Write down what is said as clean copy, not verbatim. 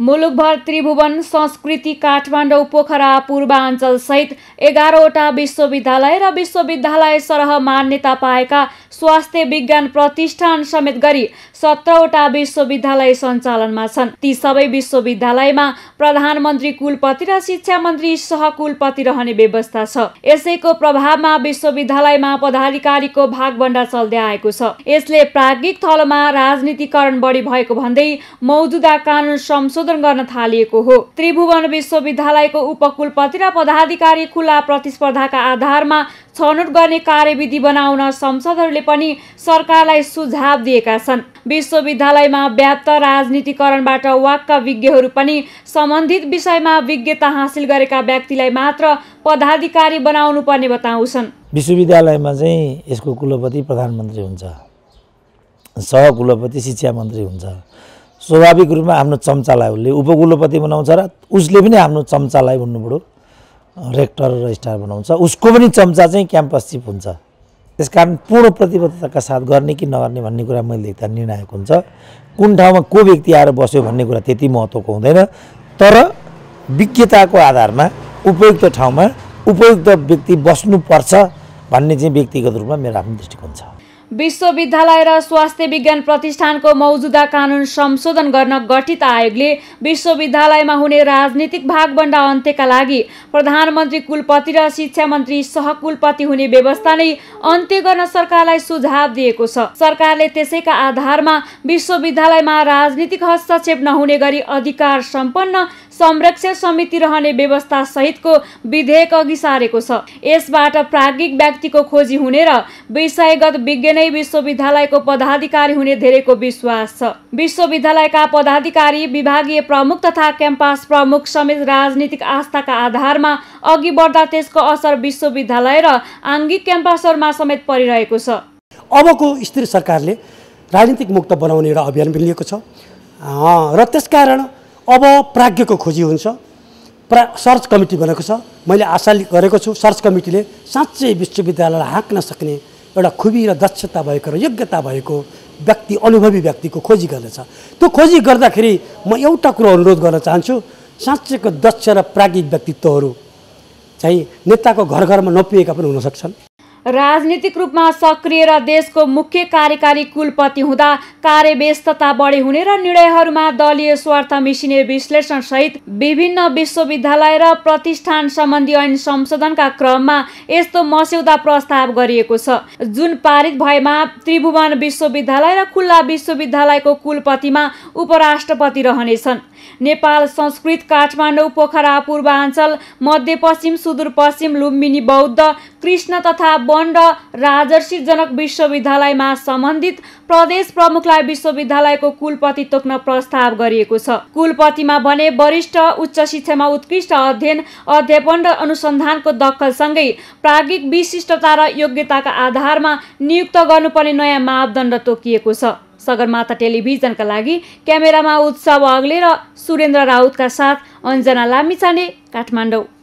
मुलुकभर त्रिभुवन संस्कृति काठमाडौँ पोखरा पूर्वाञ्चल सहित 11वटा विश्वविद्यालय र विश्वविद्यालय सरह मान्यता पाएका स्वास्थ्य विज्ञान प्रतिष्ठान समेत गरी 17वटा विश्वविद्यालय सञ्चालनमा छन्। ती सबै विश्वविद्यालयमा प्रधानमन्त्री कुलपति र शिक्षा मन्त्री सहकुलपति रहने व्यवस्था छ। यसैको प्रभावमा विश्वविद्यालयमा पदाधिकारीको भागवण्डा चल्दै आएको छ। यसले प्राज्ञिक थलमा राजनीतिकरण बढी भएको भन्दै मौजुदा कानून संशोधन गर्न थालिएको हो। त्रिभुवन विश्वविद्यालयको उपकुलपति र पदाधिकारी खुला प्रतिस्पर्धाका आधारमा छनौट गर्ने कार्यविधि बनाउन संसदहरूले पनि सरकारलाई सुझाव दिएका छन्। विश्वविद्यालयमा व्याप्त राजनीतिकरणबाट वाक्क विज्ञहरू पनि सम्बन्धित विषयमा विज्ञता हासिल गरेका व्यक्तिलाई मात्र पदाधिकारी बनाउनु पर्ने बताउँछन्। विश्वविद्यालयमा चाहिँ यसको कुलपति प्रधानमन्त्री हुन्छ, सहकुलपति शिक्षा मन्त्री हुन्छ। स्वाभाविक रूपमा आफ्नो चम्चालाई उसले उपकुलपति बनाउँछ र उसले पनि आफ्नो चम्चालाई भन्नुपर्यो रेक्टर र स्टार बनाउँछ। उसको पनि चम्चा चाहिँ क्याम्पस चिफ हुन्छ। त्यसकारण पूर्ण प्रतिबद्धताका साथ गर्ने कि नगर्ने भन्ने कुरा मैले देख्दा निर्णायक हुन्छ। कुन ठाउँमा को व्यक्ति आएर बस्यो भन्ने कुरा त्यति महत्त्वको हुँदैन, तर विज्ञताको आधारमा उपयुक्त ठाउँमा उपयुक्त व्यक्ति बस्नुपर्छ भन्ने चाहिँ व्यक्तिगत रूपमा मेरो आफ्नो दृष्टिकोण छ। विश्वविद्यालय र स्वास्थ्य विज्ञान प्रतिष्ठानको मौजुदा कानुन संशोधन गर्न गठित आयोगले विश्वविद्यालयमा हुने राजनीतिक भागवण्डा अन्त्यका लागि प्रधानमन्त्री कुलपति र शिक्षा मन्त्री सहकुलपति हुने व्यवस्था नै अन्त्य गर्न सरकारलाई सुझाव दिएको छ। सरकारले त्यसैका आधारमा विश्वविद्यालयमा राजनीतिक हस्तक्षेप नहुने गरी अधिकार सम्पन्न संरक्षण समिति रहने व्यवस्था सहितको विधेयक अघि सारेको छ। यसबाट प्राज्ञिक व्यक्तिको खोजी हुने र विषयगत विज्ञ नै विश्वविद्यालयको पदाधिकारी हुने धेरैको विश्वास छ। विश्वविद्यालयका पदाधिकारी विभागीय प्रमुख तथा क्याम्पस प्रमुख समेत राजनीतिक आस्थाका आधारमा अघि बढ्दा त्यसको असर विश्वविद्यालय र आङ्गिक क्याम्पसहरूमा समेत परिरहेको छ। अबको स्थिर सरकारले राजनीतिक मुक्त बनाउने एउटा अभियान पनि लिएको छ र त्यसकारण अब प्राज्ञको खोजी हुन्छ। सर्च कमिटी बनेको छ। मैले आशा गरेको छु सर्च कमिटीले साँच्चै विश्वविद्यालयलाई हाँक्न सक्ने एउटा खुबी र दक्षता भएको र योग्यता भएको व्यक्ति, अनुभवी व्यक्तिको खोजी गर्नेछ। त्यो खोजी गर्दाखेरि म एउटा कुरो अनुरोध गर्न चाहन्छु, साँच्चैको दक्ष र प्राज्ञिक व्यक्तित्वहरू चाहिँ नेताको घर घरमा नपुगेका पनि हुन सक्छन्। राजनीतिक रूपमा सक्रिय र देशको मुख्य कार्यकारी कुलपति हुँदा कार्यव्यस्तता बढी हुने र निर्णयहरूमा दलीय स्वार्थ मिसिने विश्लेषण सहित विभिन्न विश्वविद्यालय र प्रतिष्ठान सम्बन्धी ऐन संशोधनका क्रममा यस्तो मस्यौदा प्रस्ताव गरिएको छ, जुन पारित भएमा त्रिभुवन विश्वविद्यालय र खुल्ला विश्वविद्यालयको कुलपतिमा उपराष्ट्रपति रहनेछन्। नेपाल संस्कृत काठमाडौँ पोखरा पूर्वाञ्चल मध्यपश्चिम सुदूरपश्चिम लुम्बिनी बौद्ध कृष्ण तथा बन्ड राजर्षिजनक विश्वविद्यालयमा सम्बन्धित प्रदेश प्रमुखलाई विश्वविद्यालयको कुलपति तोक्न प्रस्ताव गरिएको छ। कुलपतिमा भने वरिष्ठ उच्च शिक्षामा उत्कृष्ट अध्ययन अध्यापन र अनुसन्धानको दखलसँगै प्राज्ञिक विशिष्टता र योग्यताका आधारमा नियुक्त गर्नुपर्ने नयाँ मापदण्ड तोकिएको छ। सगरमाथा टेलिभिजनका लागि क्यामेरामा उत्सव अग्ले र सुरेन्द्र राउतका साथ अञ्जना लामिछाने, काठमाडौँ।